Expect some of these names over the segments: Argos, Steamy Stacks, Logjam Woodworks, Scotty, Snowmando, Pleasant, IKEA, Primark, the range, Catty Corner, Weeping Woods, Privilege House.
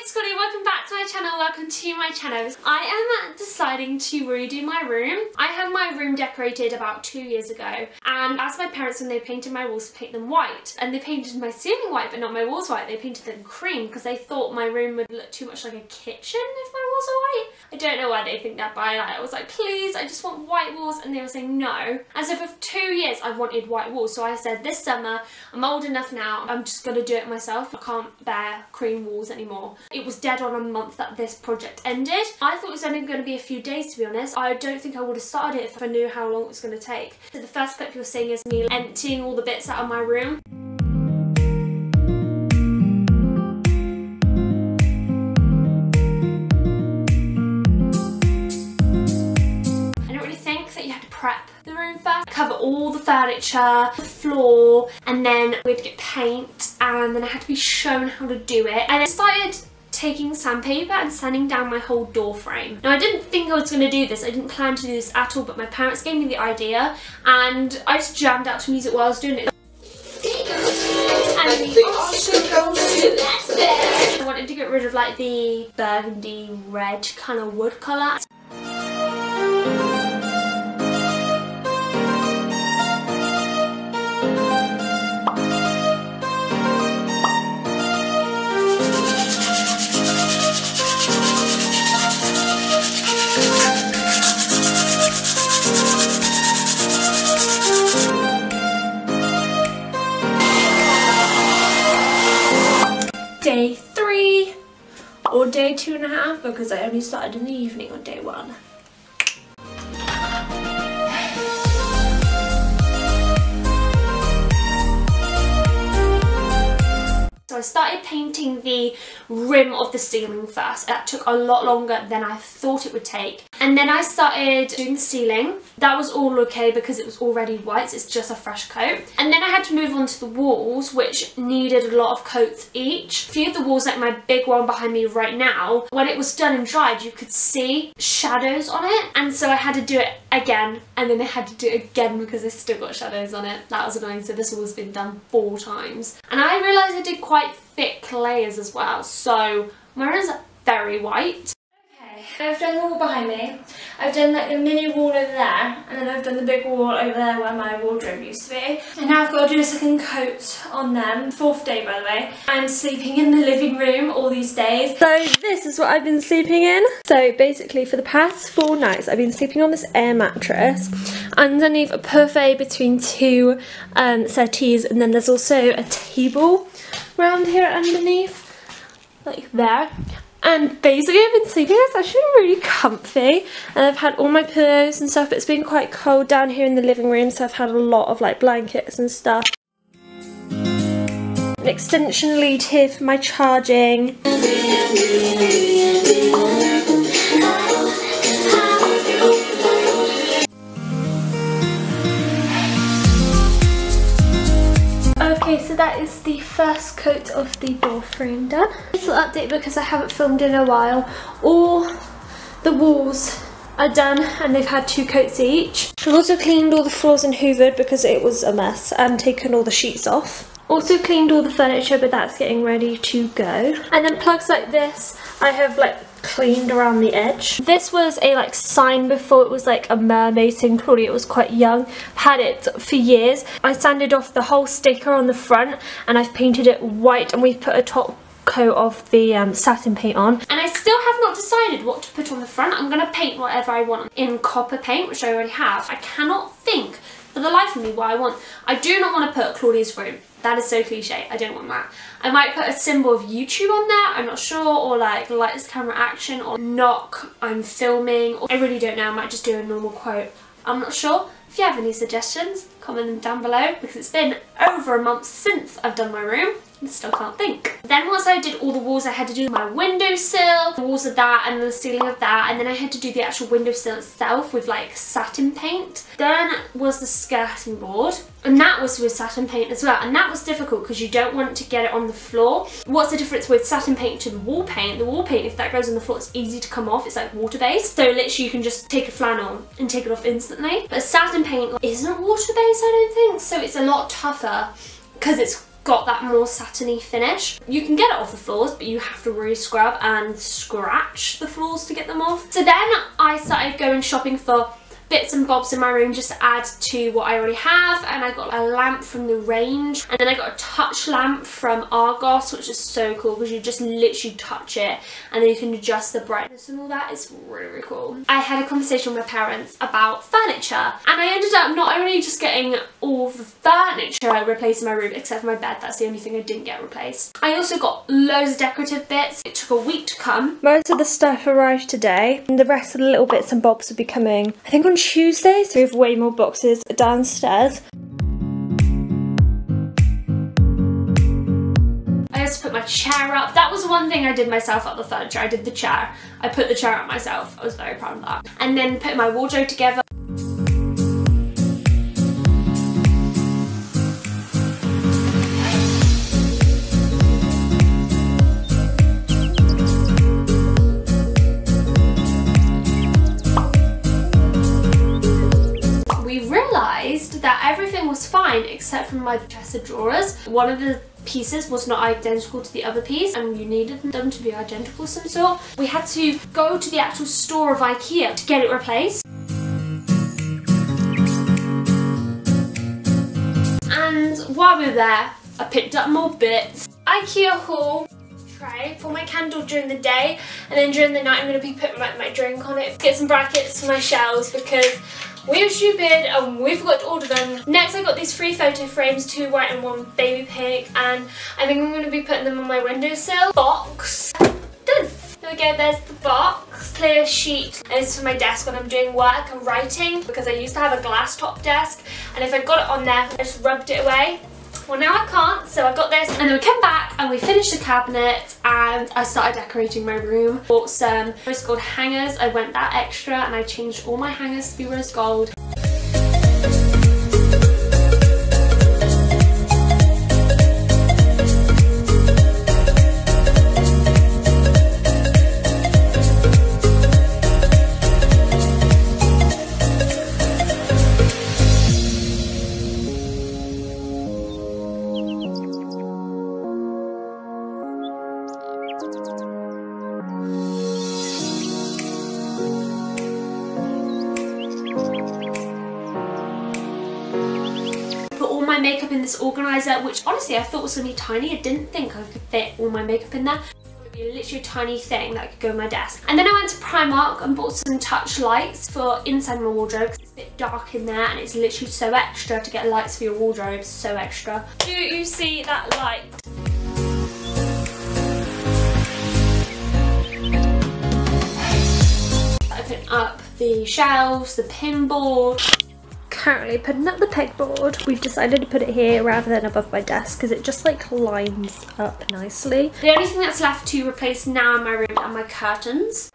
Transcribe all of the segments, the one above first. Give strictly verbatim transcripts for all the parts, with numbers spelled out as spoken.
it's Scotty, welcome back to my channel, welcome to my channel. I am deciding to redo my room. I had my room decorated about two years ago, and asked my parents when they painted my walls to paint them white, and they painted my ceiling white but not my walls white, they painted them cream because they thought my room would look too much like a kitchen if my walls are white. I don't know why they think that, but I was like, please, I just want white walls, and they were saying no. And so for two years I wanted white walls, so I said this summer, I'm old enough now, I'm just going to do it myself. I can't bear cream walls anymore. It was dead on a month that this project ended. I thought it was only going to be a few days, to be honest. I don't think I would have started it if I knew how long it was going to take. So the first clip you're seeing is me emptying all the bits out of my room. Prep the room first, cover all the furniture, the floor, and then we had to get paint, and then I had to be shown how to do it. And I started taking sandpaper and sanding down my whole door frame. Now I didn't think I was going to do this, I didn't plan to do this at all, but my parents gave me the idea, and I just jammed out to music while I was doing it. And we all should go to that. I wanted to get rid of like the burgundy red kind of wood colour. Day three, or day two and a half, because I only started in the evening on day one. So I started painting the rim of the ceiling first. That took a lot longer than I thought it would take. And then I started doing the ceiling. That was all okay because it was already white, so it's just a fresh coat. And then I had to move on to the walls, which needed a lot of coats each. A few of the walls, like my big one behind me right now, when it was done and dried, you could see shadows on it. And so I had to do it again, and then I had to do it again because it's still got shadows on it. That was annoying, so this wall's been done four times. And I realised I did quite thick layers as well, so my room's very white. I've done the wall behind me, I've done like the mini wall over there, and then I've done the big wall over there where my wardrobe used to be. And now I've got to do a second coat on them. Fourth day, by the way. I'm sleeping in the living room all these days. So this is what I've been sleeping in. So basically for the past four nights I've been sleeping on this air mattress underneath a perfet between two um, settees, and then there's also a table round here underneath, like there. And basically I've been sleeping, it's actually been really comfy, and I've had all my pillows and stuff, but it's been quite cold down here in the living room, so I've had a lot of like blankets and stuff. An extension lead here for my charging. Okay, so that is the first coat of the door frame done. Little update because I haven't filmed in a while. All the walls are done and they've had two coats each. I've also cleaned all the floors and hoovered because it was a mess, and taken all the sheets off. Also cleaned all the furniture, but that's getting ready to go. And then plugs like this, I have like cleaned around the edge. This was a like sign before, it was like a mermaid thing, probably it was quite young. I've had it for years. I sanded off the whole sticker on the front and I've painted it white, and we've put a top coat of the um, satin paint on. And I still have not decided what to put on the front. I'm going to paint whatever I want in copper paint, which I already have. I cannot think for the life of me what I want. I do not want to put Claudia's room. That is so cliche, I don't want that. I might put a symbol of YouTube on there, I'm not sure, or like lights, camera, action, or knock, I'm filming, or I really don't know, I might just do a normal quote, I'm not sure. If you have any suggestions, comment them down below, because it's been over a month since I've done my room and still can't think. Then once I did all the walls, I had to do my windowsill, the walls of that, and the ceiling of that, and then I had to do the actual windowsill itself with like satin paint. Then was the skirting board, and that was with satin paint as well, and that was difficult because you don't want to get it on the floor. What's the difference with satin paint to the wall paint? The wall paint, if that goes on the floor, it's easy to come off, it's like water-based, so literally you can just take a flannel and take it off instantly. But satin paint isn't water-based, I don't think, so it's a lot tougher because it's got that more satiny finish. You can get it off the floors, but you have to really scrub and scratch the floors to get them off. So then I started going shopping for bits and bobs in my room just to add to what I already have, and I got a lamp from the Range, and then I got a touch lamp from Argos, which is so cool because you just literally touch it and then you can adjust the brightness and all that. It's really, really cool. I had a conversation with my parents about furniture, and I ended up not only just getting all the furniture I replaced in my room except for my bed. That's the only thing I didn't get replaced. I also got loads of decorative bits. It took a week to come. Most of the stuff arrived today, and the rest of the little bits and bobs will be coming, I think, on Tuesday, so we have way more boxes downstairs. I had to put my chair up. That was one thing I did myself up the furniture. I did the chair. I put the chair up myself. I was very proud of that. And then put my wardrobe together. Everything was fine except for my chest of drawers. One of the pieces was not identical to the other piece, and you needed them to be identical of some sort. We had to go to the actual store of IKEA to get it replaced. And while we were there, I picked up more bits. IKEA haul. Tray for my candle during the day, and then during the night I'm going to be putting my, my drink on it. Get some brackets for my shelves because we were stupid and we forgot to order them. Next I got these three photo frames, two white and one baby pink, and I think I'm going to be putting them on my windowsill. Box. Done. There we go, there's the box. Clear sheet. And this is for my desk when I'm doing work and writing, because I used to have a glass top desk, and if I got it on there I just rubbed it away. Well, now I can't, so I got this. And then we came back and we finished the cabinet, and I started decorating my room. Bought some rose gold hangers. I went that extra and I changed all my hangers to be rose gold. Makeup in this organizer, which honestly I thought was gonna be tiny. I didn't think I could fit all my makeup in there. It would be literally a tiny thing that could go on my desk. And then I went to Primark and bought some touch lights for inside my wardrobe because it's a bit dark in there, and it's literally so extra to get lights for your wardrobe. So extra. Do you see that light? I put up the shelves, the pin board. Currently putting up the pegboard. We've decided to put it here rather than above my desk because it just like lines up nicely. The only thing that's left to replace now in my room are my curtains.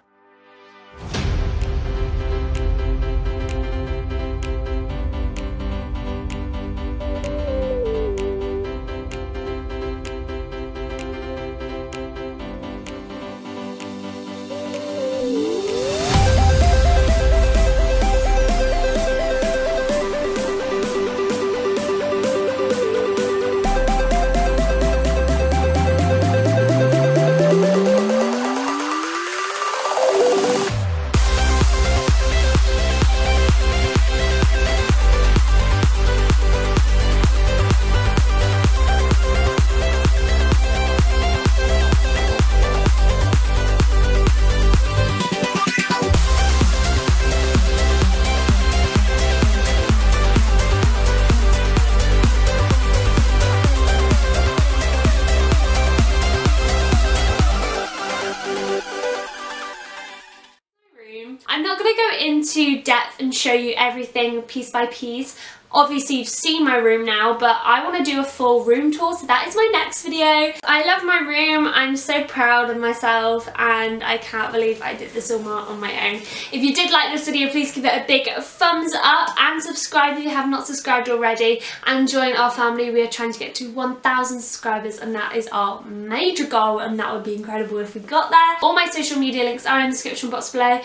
Into depth and show you everything piece by piece. Obviously you've seen my room now, but I want to do a full room tour, so that is my next video. I love my room, I'm so proud of myself, and I can't believe I did this all on my own. If you did like this video, please give it a big thumbs up and subscribe if you have not subscribed already, and join our family. We are trying to get to one thousand subscribers, and that is our major goal, and that would be incredible if we got there. All my social media links are in the description box below.